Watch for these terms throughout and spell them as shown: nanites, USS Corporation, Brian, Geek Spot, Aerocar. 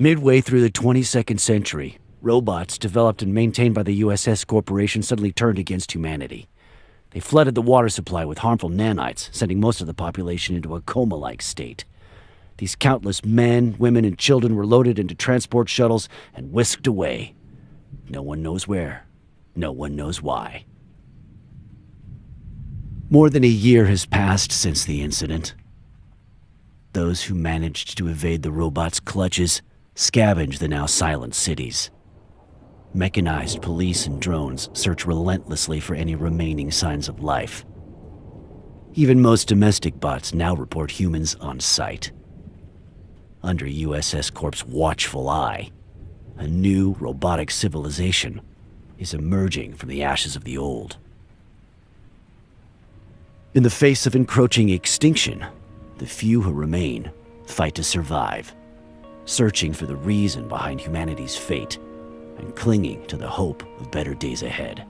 Midway through the 22nd century, robots developed and maintained by the USS Corporation suddenly turned against humanity. They flooded the water supply with harmful nanites, sending most of the population into a coma-like state. These countless men, women, and children were loaded into transport shuttles and whisked away. No one knows where. No one knows why. More than a year has passed since the incident. Those who managed to evade the robots' clutches scavenge the now silent cities. Mechanized police and drones search relentlessly for any remaining signs of life. Even most domestic bots now report humans on sight. Under USS Corp's watchful eye, a new robotic civilization is emerging from the ashes of the old. In the face of encroaching extinction, the few who remain fight to survive, searching for the reason behind humanity's fate and clinging to the hope of better days ahead.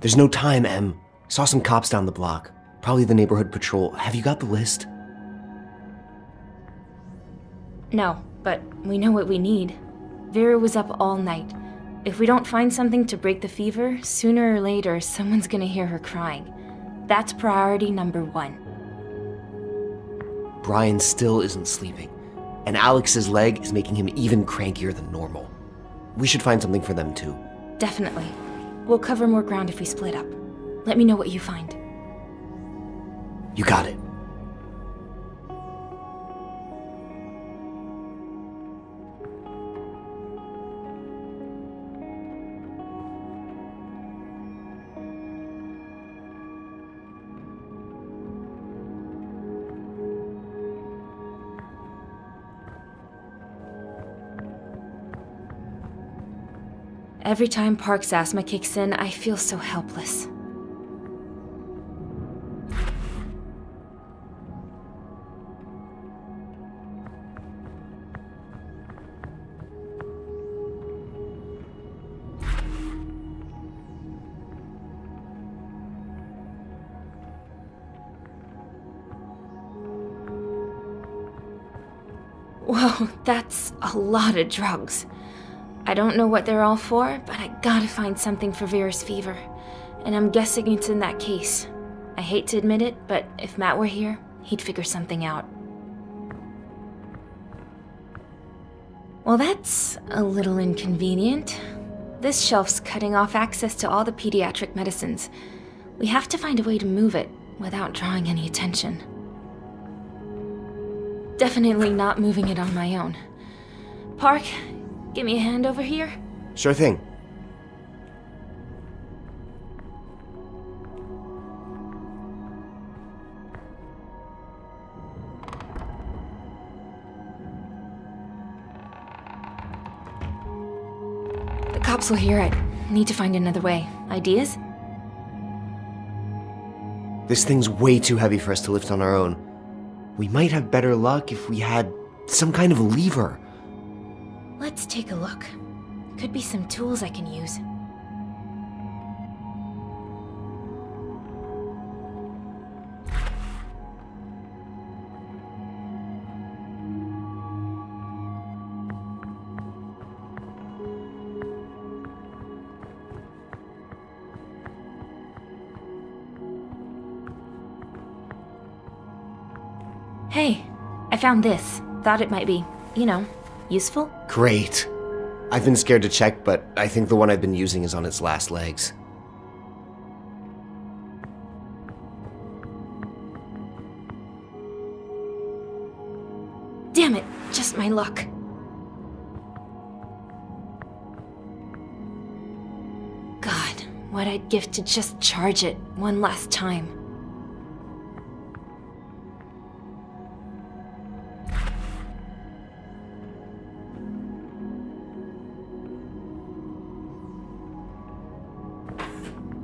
There's no time, Em. Saw some cops down the block. Probably the neighborhood patrol. Have you got the list? No, but we know what we need. Vera was up all night. If we don't find something to break the fever, sooner or later someone's gonna hear her crying. That's priority number one. Brian still isn't sleeping, and Alex's leg is making him even crankier than normal. We should find something for them too. Definitely. We'll cover more ground if we split up. Let me know what you find. You got it. Every time Park's asthma kicks in, I feel so helpless. Whoa, that's a lot of drugs. I don't know what they're all for, but I gotta find something for Vera's fever. And I'm guessing it's in that case. I hate to admit it, but if Matt were here, he'd figure something out. Well, that's a little inconvenient. This shelf's cutting off access to all the pediatric medicines. We have to find a way to move it, without drawing any attention. Definitely not moving it on my own. Park, give me a hand over here? Sure thing. The cops will hear it. Need to find another way. Ideas? This thing's way too heavy for us to lift on our own. We might have better luck if we had some kind of lever. Let's take a look. Could be some tools I can use. Hey, I found this. Thought it might be, you know, useful. Great. I've been scared to check, but I think the one I've been using is on its last legs. Damn it, just my luck. God, what I'd give to just charge it one last time.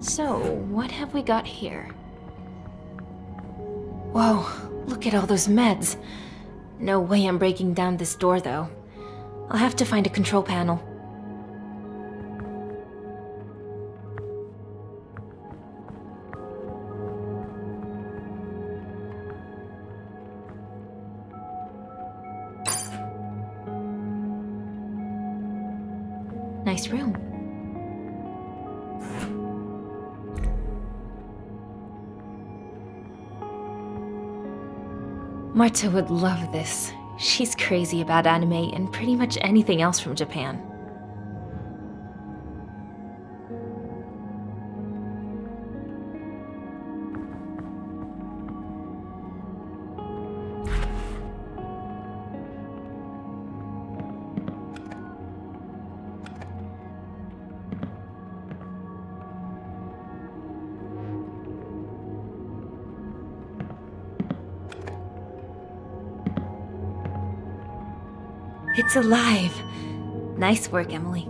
So, what have we got here? Whoa, look at all those meds. No way I'm breaking down this door, though. I'll have to find a control panel. Nice room. Marta would love this. She's crazy about anime and pretty much anything else from Japan. It's alive! Nice work, Emily.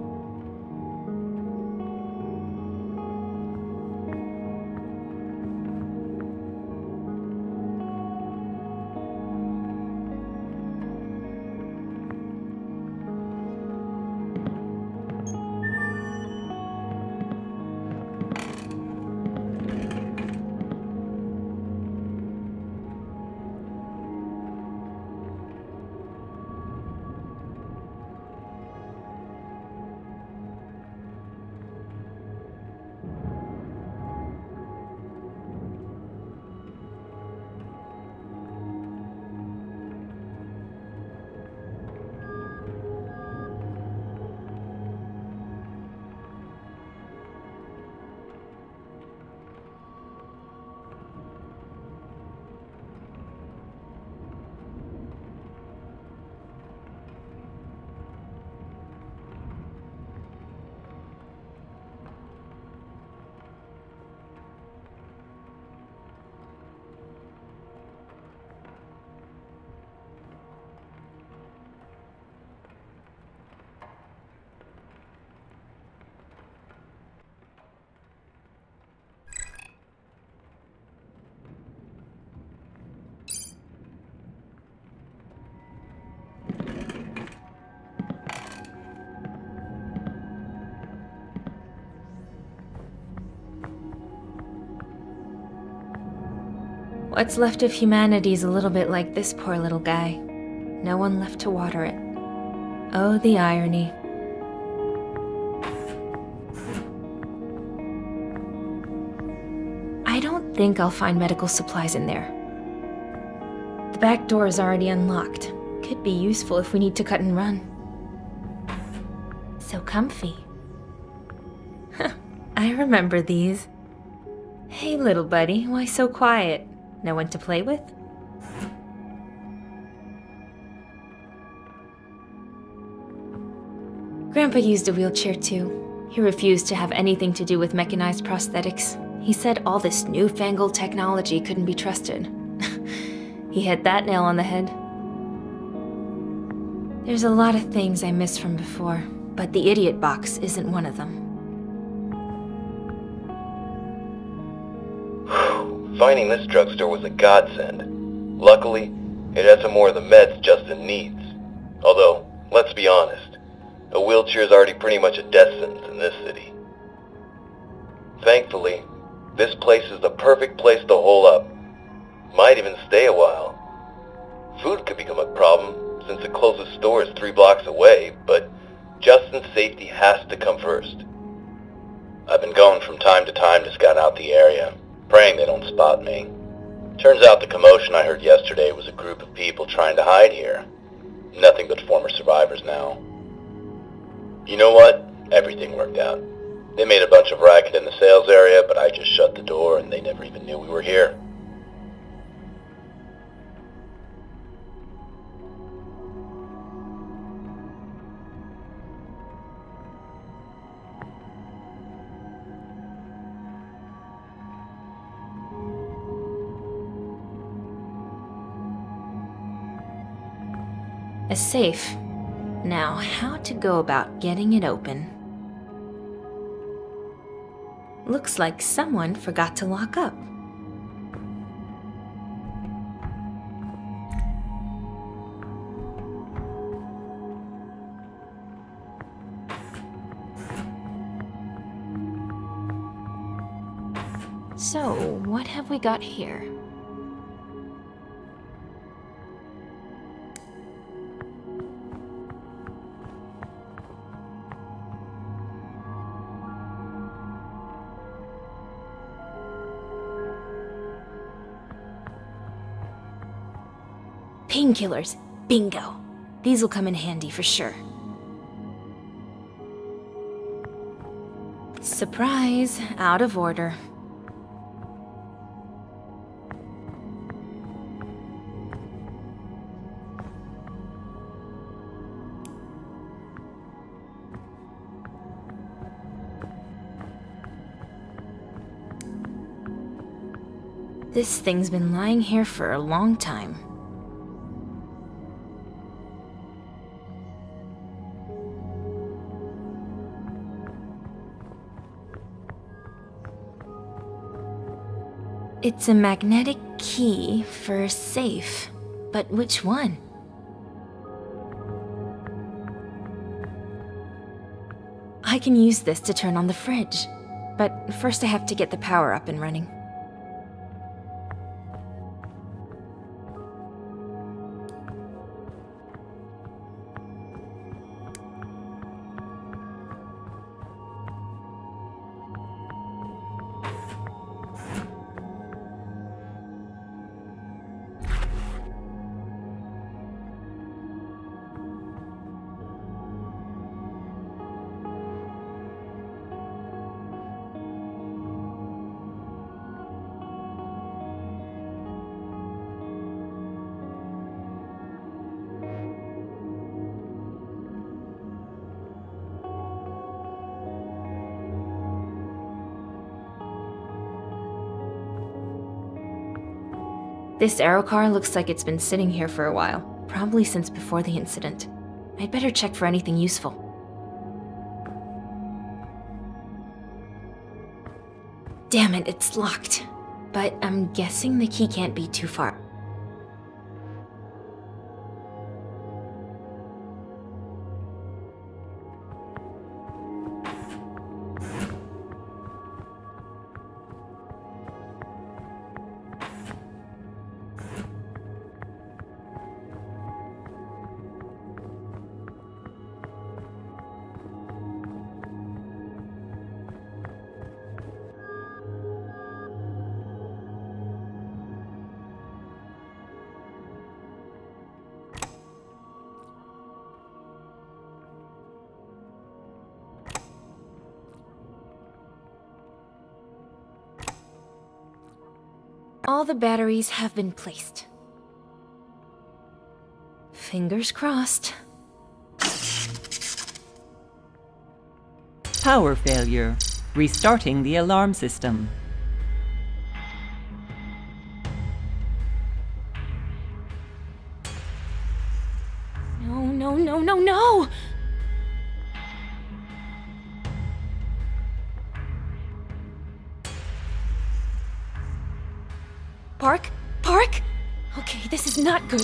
What's left of humanity is a little bit like this poor little guy. No one left to water it. Oh, the irony. I don't think I'll find medical supplies in there. The back door is already unlocked. Could be useful if we need to cut and run. So comfy. I remember these. Hey, little buddy, why so quiet? No one to play with? Grandpa used a wheelchair too. He refused to have anything to do with mechanized prosthetics. He said all this newfangled technology couldn't be trusted. He hit that nail on the head. There's a lot of things I miss from before, but the idiot box isn't one of them. Finding this drugstore was a godsend. Luckily, it has some more of the meds Justin needs. Although, let's be honest, a wheelchair is already pretty much a death sentence in this city. Thankfully, this place is the perfect place to hole up. Might even stay a while. Food could become a problem, since the closest store is 3 blocks away, but Justin's safety has to come first. I've been going from time to time to scout out the area, praying they don't spot me. Turns out the commotion I heard yesterday was a group of people trying to hide here. Nothing but former survivors now. You know what? Everything worked out. They made a bunch of racket in the sales area, but I just shut the door and they never even knew we were here. A safe. Now, how to go about getting it open? Looks like someone forgot to lock up. So, what have we got here? Painkillers. Bingo. These will come in handy for sure. Surprise, out of order. This thing's been lying here for a long time. It's a magnetic key for a safe, but which one? I can use this to turn on the fridge, but first I have to get the power up and running. This Aerocar looks like it's been sitting here for a while, probably since before the incident. I'd better check for anything useful. Damn it, it's locked. But I'm guessing the key can't be too far. All the batteries have been placed. Fingers crossed. Power failure. Restarting the alarm system. No, no, no, no, no! Park? Park? Okay, this is not good.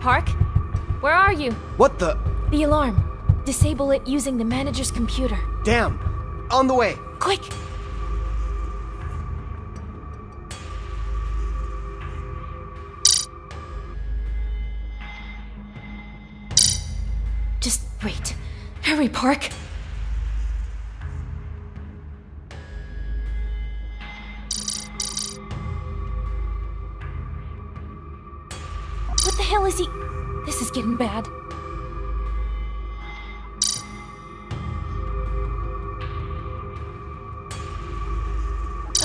Park? Where are you? What the? The alarm. Disable it using the manager's computer. Damn! On the way! Quick! Just wait. Hurry, Park! What the hell is he? This is getting bad.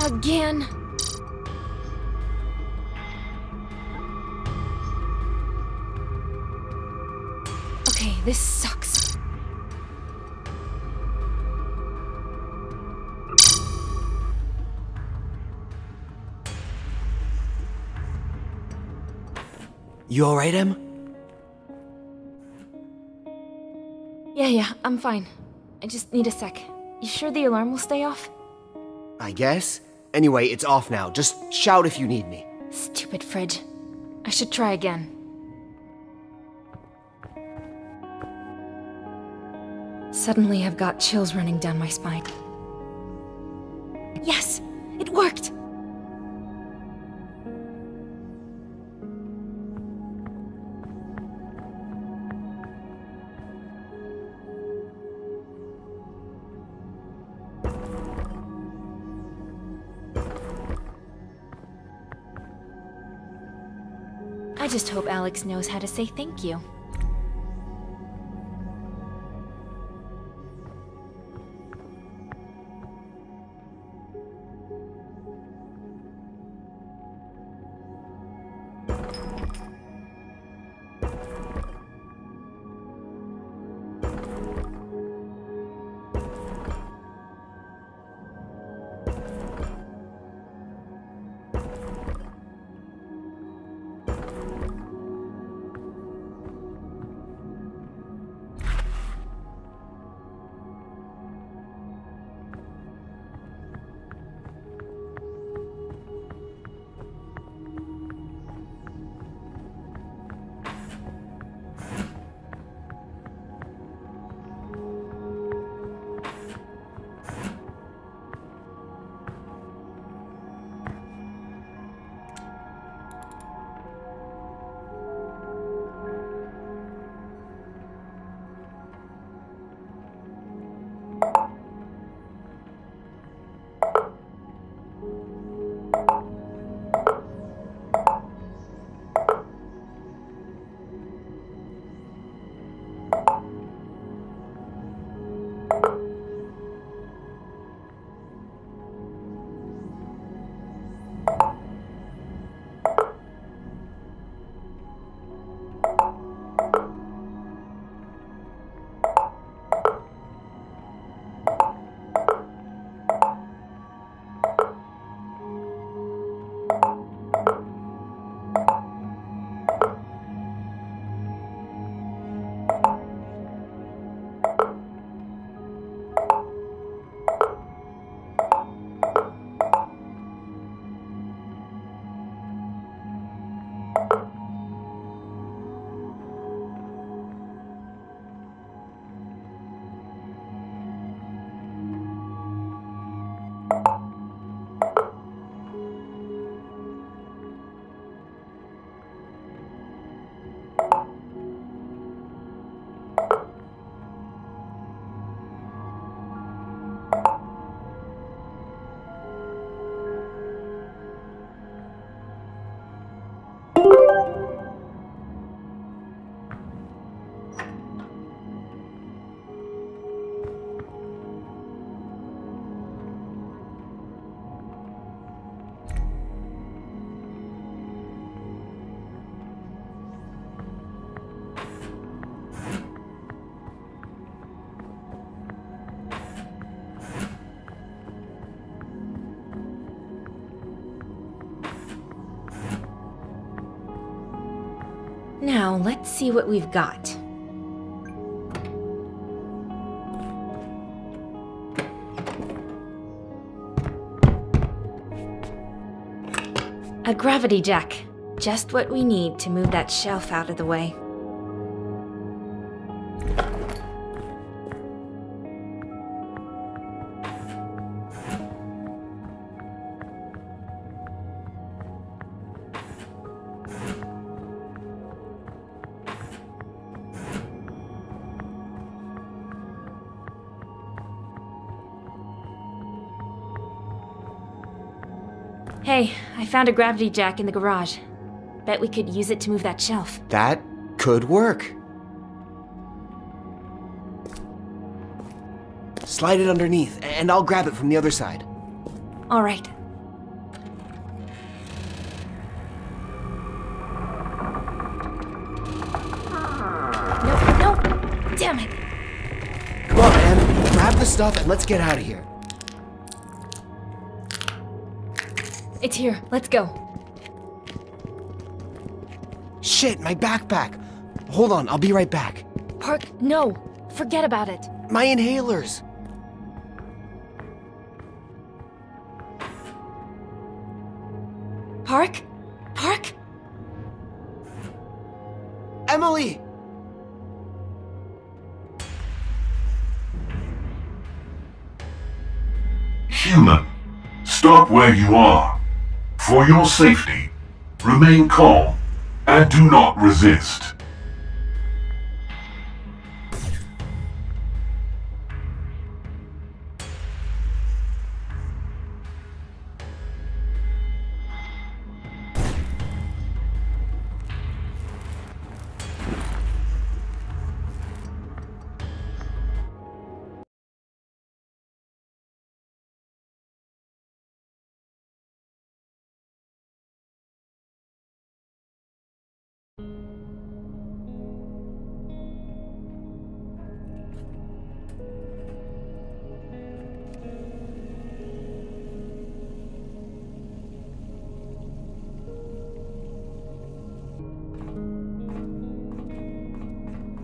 Again. Okay, this sucks. You all right, Em? Yeah, I'm fine. I just need a sec. You sure the alarm will stay off? I guess. Anyway, it's off now. Just shout if you need me. Stupid fridge. I should try again. Suddenly I've got chills running down my spine. Yes! It worked! I just hope Alex knows how to say thank you. Now, let's see what we've got. A gravity jack. Just what we need to move that shelf out of the way. Hey, I found a gravity jack in the garage. Bet we could use it to move that shelf. That could work. Slide it underneath, and I'll grab it from the other side. All right. No, damn it. Come on, man. Grab the stuff and let's get out of here. It's here. Let's go. Shit, my backpack. Hold on, I'll be right back. Park, no. Forget about it. My inhalers. Park? Park? Emily! Human, stop where you are. For your safety, remain calm and do not resist.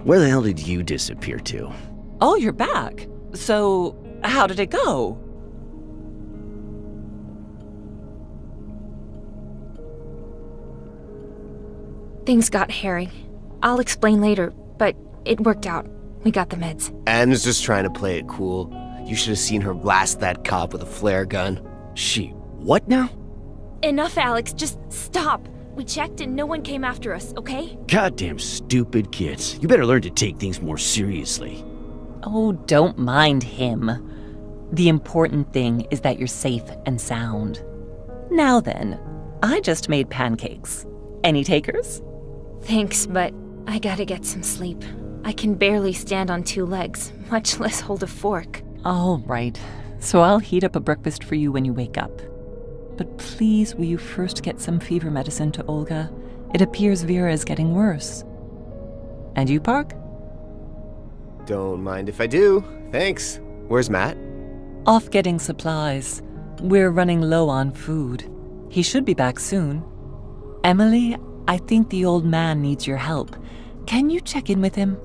Where the hell did you disappear to? Oh, you're back. So, how did it go? Things got hairy. I'll explain later, but it worked out. We got the meds. Anne's just trying to play it cool. You should have seen her blast that cop with a flare gun. She, what now? Enough, Alex. Just stop. We checked and no one came after us, okay? Goddamn stupid kids. You better learn to take things more seriously. Oh, don't mind him. The important thing is that you're safe and sound. Now then, I just made pancakes. Any takers? Thanks, but I gotta get some sleep. I can barely stand on two legs, much less hold a fork. All right, so I'll heat up a breakfast for you when you wake up. But please, will you first get some fever medicine to Olga? It appears Vera is getting worse. And you, Park? Don't mind if I do. Thanks. Where's Matt? Off getting supplies. We're running low on food. He should be back soon. Emily, I think the old man needs your help. Can you check in with him?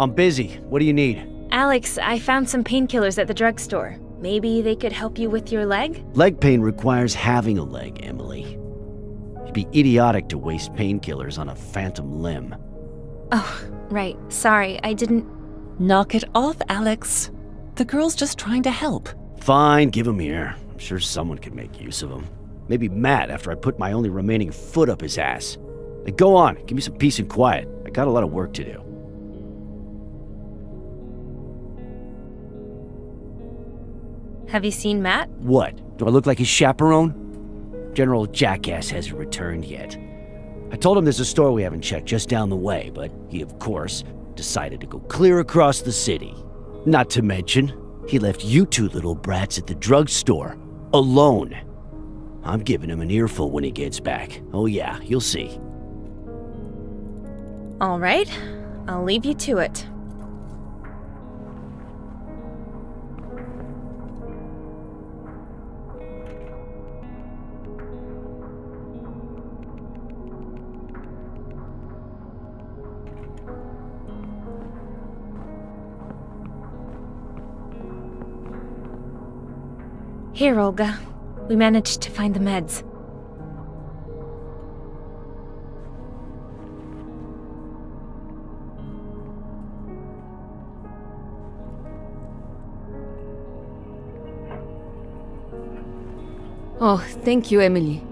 I'm busy. What do you need? Alex, I found some painkillers at the drugstore. Maybe they could help you with your leg? Leg pain requires having a leg, Emily. It'd be idiotic to waste painkillers on a phantom limb. Oh, right. Sorry, I didn't... Knock it off, Alex. The girl's just trying to help. Fine, give him here. I'm sure someone could make use of him. Maybe Matt, after I put my only remaining foot up his ass. Like, go on, give me some peace and quiet. I got a lot of work to do. Have you seen Matt? What? Do I look like his chaperone? General Jackass hasn't returned yet. I told him there's a store we haven't checked just down the way, but he, of course, decided to go clear across the city. Not to mention, he left you two little brats at the drugstore, alone. I'm giving him an earful when he gets back. Oh yeah, you'll see. All right, I'll leave you to it. Here, Olga. We managed to find the meds. Oh, thank you, Emily.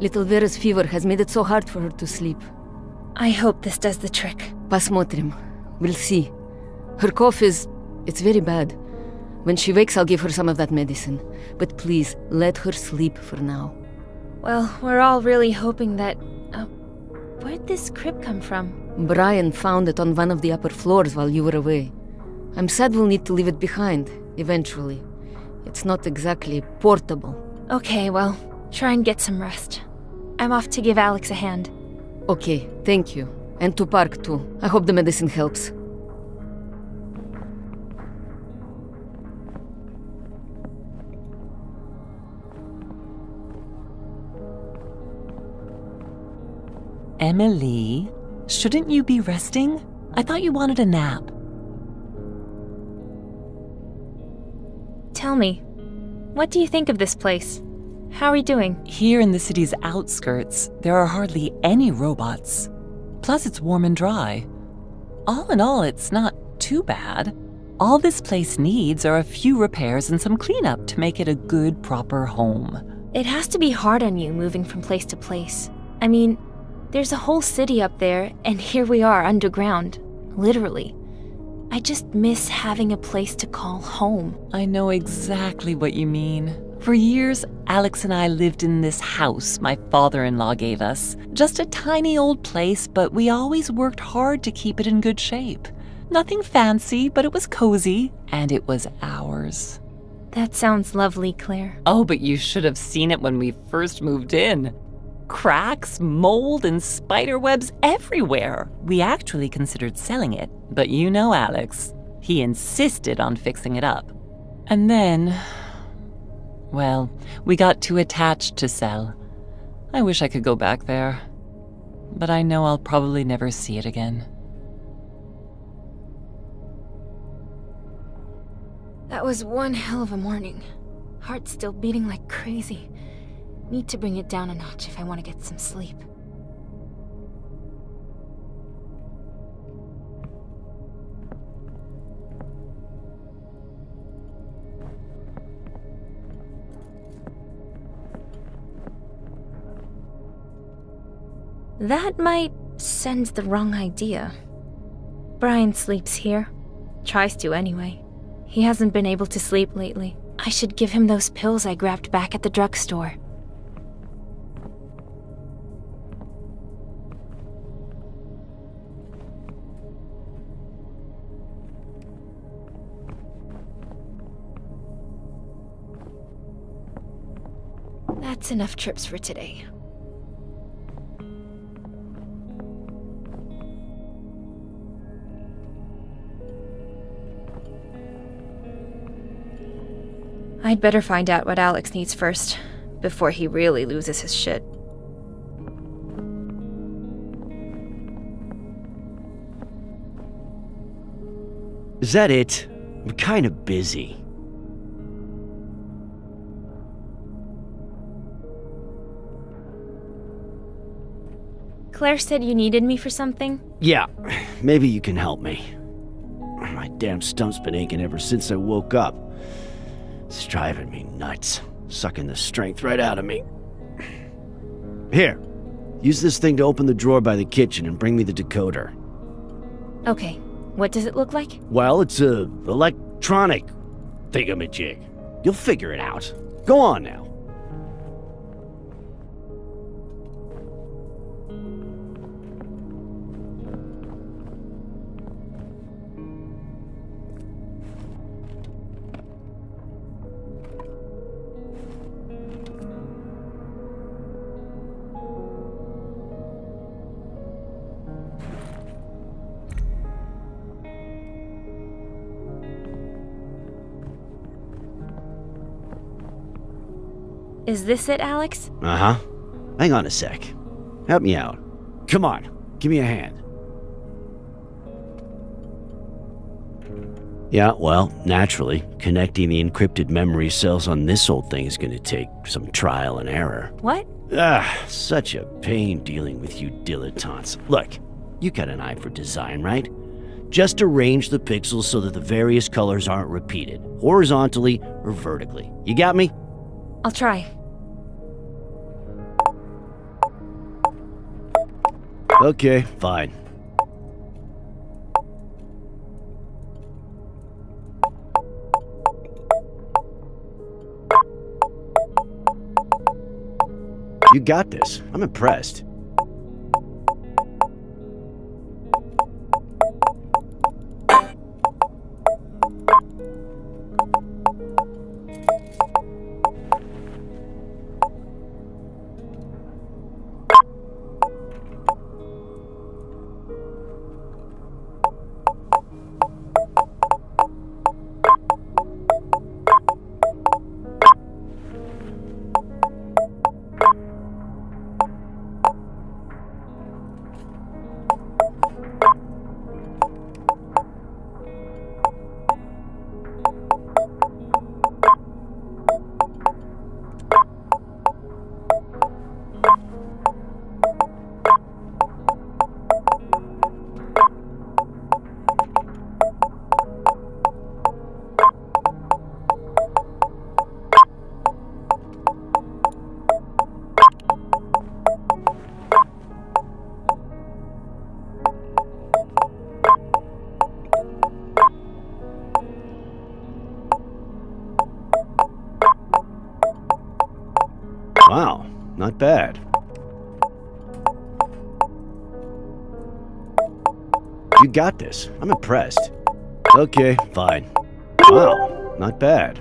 Little Vera's fever has made it so hard for her to sleep. I hope this does the trick. Посмотрим. We'll see. Her cough is... it's very bad. When she wakes, I'll give her some of that medicine. But please, let her sleep for now. Well, we're all really hoping that... where'd this crib come from? Brian found it on one of the upper floors while you were away. I'm sad we'll need to leave it behind, eventually. It's not exactly portable. Okay, well, try and get some rest. I'm off to give Alex a hand. Okay, thank you. And to Park, too. I hope the medicine helps. Emily, shouldn't you be resting? I thought you wanted a nap. Tell me, what do you think of this place? How are we doing? Here in the city's outskirts, there are hardly any robots. Plus, it's warm and dry. All in all, it's not too bad. All this place needs are a few repairs and some cleanup to make it a good, proper home. It has to be hard on you moving from place to place. I mean, there's a whole city up there, and here we are underground, literally. I just miss having a place to call home. I know exactly what you mean. For years, Alex and I lived in this house my father-in-law gave us. Just a tiny old place, but we always worked hard to keep it in good shape. Nothing fancy, but it was cozy, and it was ours. That sounds lovely, Claire. Oh, but you should have seen it when we first moved in. Cracks, mold, and spiderwebs everywhere. We actually considered selling it, but you know Alex. He insisted on fixing it up. And then, well, we got too attached to sell. I wish I could go back there, but I know I'll probably never see it again. That was one hell of a morning. Heart still beating like crazy. Need to bring it down a notch if I want to get some sleep. That might send the wrong idea. Brian sleeps here. Tries to anyway. He hasn't been able to sleep lately. I should give him those pills I grabbed back at the drugstore. That's enough trips for today. I'd better find out what Alex needs first, before he really loses his shit. Is that it? I'm kind of busy. Claire said you needed me for something? Yeah, maybe you can help me. My damn stump's been aching ever since I woke up. It's driving me nuts, sucking the strength right out of me. Here, use this thing to open the drawer by the kitchen and bring me the decoder. Okay, what does it look like? Well, it's a electronic thingamajig. You'll figure it out. Go on now. Is this it, Alex? Uh-huh. Hang on a sec. Help me out. Come on, give me a hand. Yeah, well, naturally, connecting the encrypted memory cells on this old thing is going to take some trial and error. What? Ah, such a pain dealing with you dilettantes. Look, you got an eye for design, right? Just arrange the pixels so that the various colors aren't repeated, horizontally or vertically. You got me? I'll try. Okay, fine. You got this. I'm impressed. Not bad. You got this. I'm impressed. Okay, fine. Wow, not bad.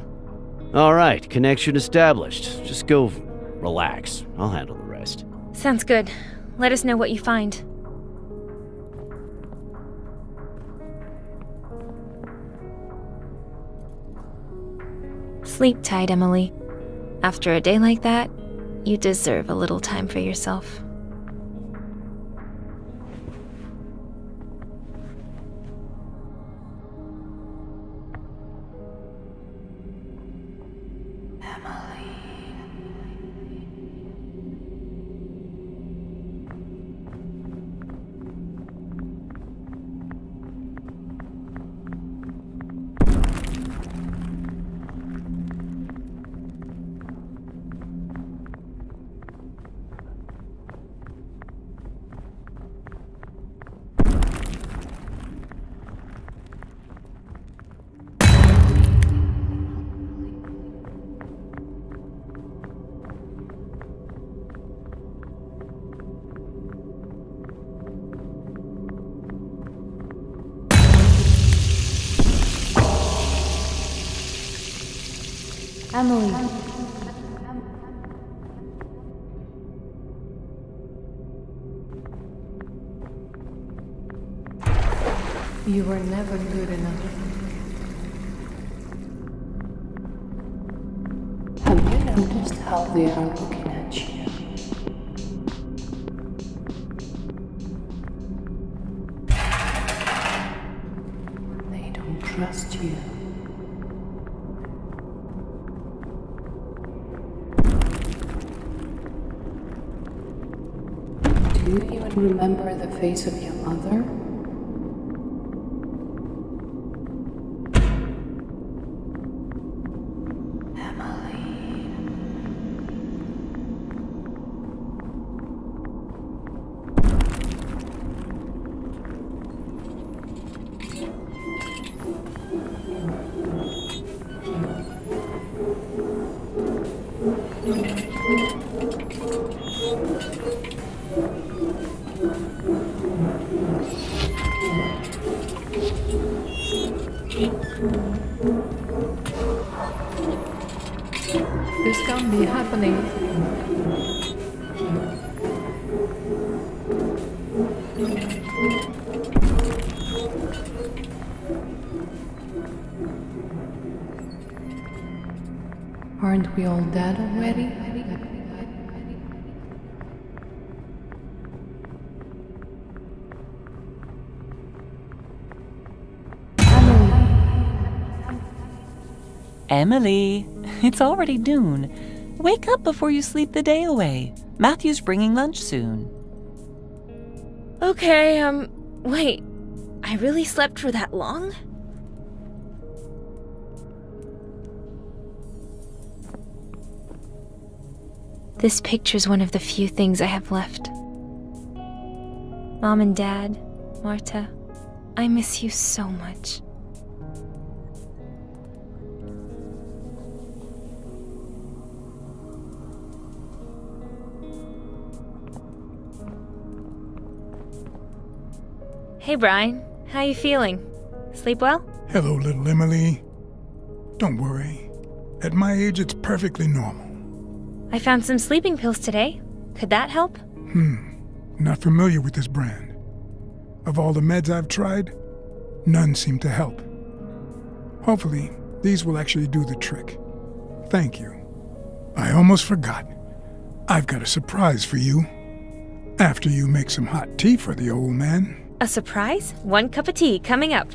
All right, connection established. Just go relax. I'll handle the rest. Sounds good. Let us know what you find. Sleep tight, Emily. After a day like that, you deserve a little time for yourself. Emily. You were never good enough. Have you noticed how they are looking at you? They don't trust you. Do you even remember the face of your mother? This can't be happening. Aren't we all dead already? Emily. Emily, it's already noon. Wake up before you sleep the day away. Matthew's bringing lunch soon. Okay, wait. I really slept for that long? This picture's one of the few things I have left. Mom and Dad, Marta, I miss you so much. Hey Brian, how you feeling? Sleep well? Hello, little Emily. Don't worry. At my age, it's perfectly normal. I found some sleeping pills today. Could that help? Not familiar with this brand. Of all the meds I've tried, none seem to help. Hopefully, these will actually do the trick. Thank you. I almost forgot. I've got a surprise for you. After you make some hot tea for the old man. A surprise? One cup of tea coming up.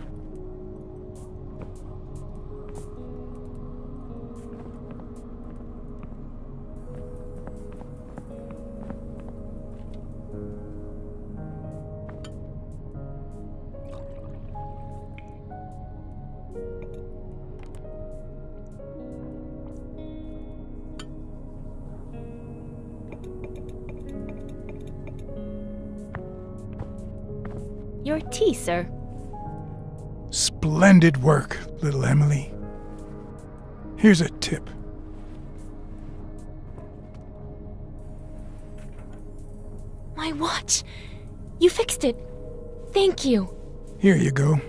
Your tea, sir. Splendid work, little Emily. Here's a tip. My watch! You fixed it. Thank you. Here you go.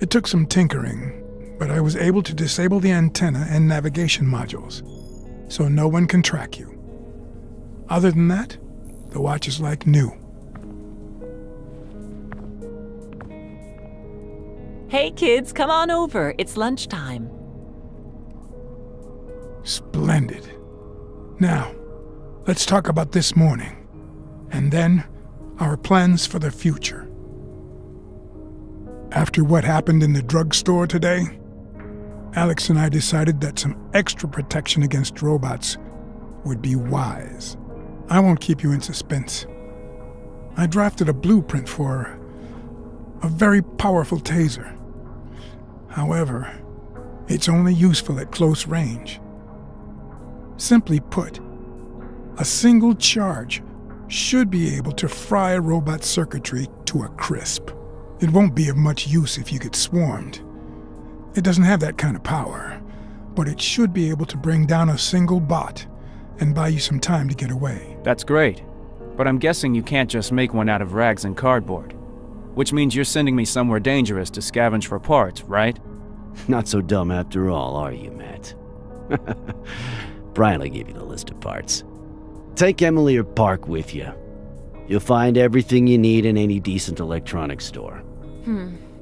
It took some tinkering, but I was able to disable the antenna and navigation modules, so no one can track you. Other than that, the watch is like new. Hey kids, come on over. It's lunchtime. Splendid. Now, let's talk about this morning, and then our plans for the future. After what happened in the drugstore today, Alex and I decided that some extra protection against robots would be wise. I won't keep you in suspense. I drafted a blueprint for a very powerful taser. However, it's only useful at close range. Simply put, a single charge should be able to fry robot circuitry to a crisp. It won't be of much use if you get swarmed. It doesn't have that kind of power, but it should be able to bring down a single bot and buy you some time to get away. That's great, but I'm guessing you can't just make one out of rags and cardboard. Which means you're sending me somewhere dangerous to scavenge for parts, right? Not so dumb after all, are you, Matt? Brian will give you the list of parts. Take Emily or Park with you. You'll find everything you need in any decent electronics store.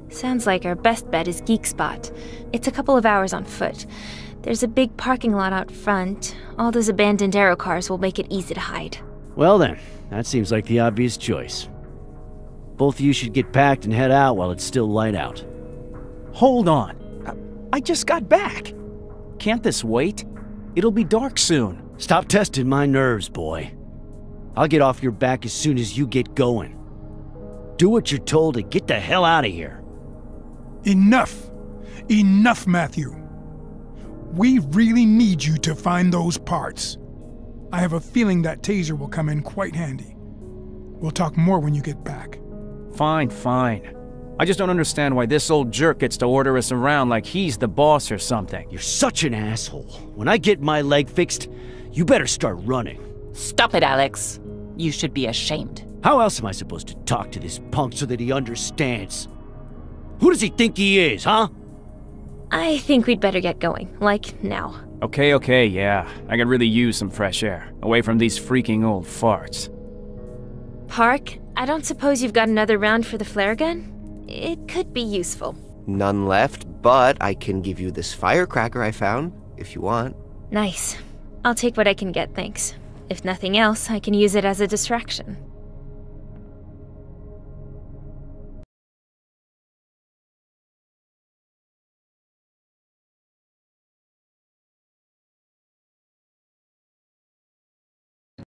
Sounds like our best bet is Geek Spot. It's a couple of hours on foot. There's a big parking lot out front. All those abandoned Aerocars will make it easy to hide. Well then, that seems like the obvious choice. Both of you should get packed and head out while it's still light out. Hold on. I just got back. Can't this wait? It'll be dark soon. Stop testing my nerves, boy. I'll get off your back as soon as you get going. Do what you're told and get the hell out of here. Enough. Enough, Matthew. We really need you to find those parts. I have a feeling that taser will come in quite handy. We'll talk more when you get back. Fine, fine. I just don't understand why this old jerk gets to order us around like he's the boss or something. You're such an asshole. When I get my leg fixed, you better start running. Stop it, Alex. You should be ashamed. How else am I supposed to talk to this punk so that he understands? Who does he think he is, huh? I think we'd better get going, like now. Okay, yeah. I could really use some fresh air, away from these freaking old farts. Park, I don't suppose you've got another round for the flare gun? It could be useful. None left, but I can give you this firecracker I found, if you want. Nice. I'll take what I can get, thanks. If nothing else, I can use it as a distraction.